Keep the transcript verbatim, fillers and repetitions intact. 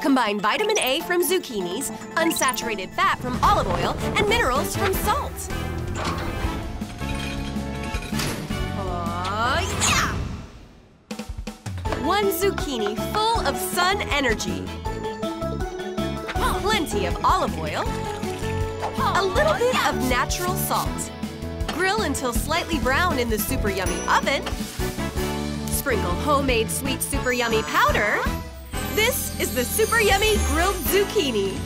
Combine vitamin A from zucchinis, unsaturated fat from olive oil, and minerals from salt. Oh, yeah! One zucchini full of sun energy. Plenty of olive oil. A little bit of natural salt. Grill until slightly brown in the super yummy oven. Sprinkle homemade sweet super yummy powder. This is the super yummy grilled zucchini.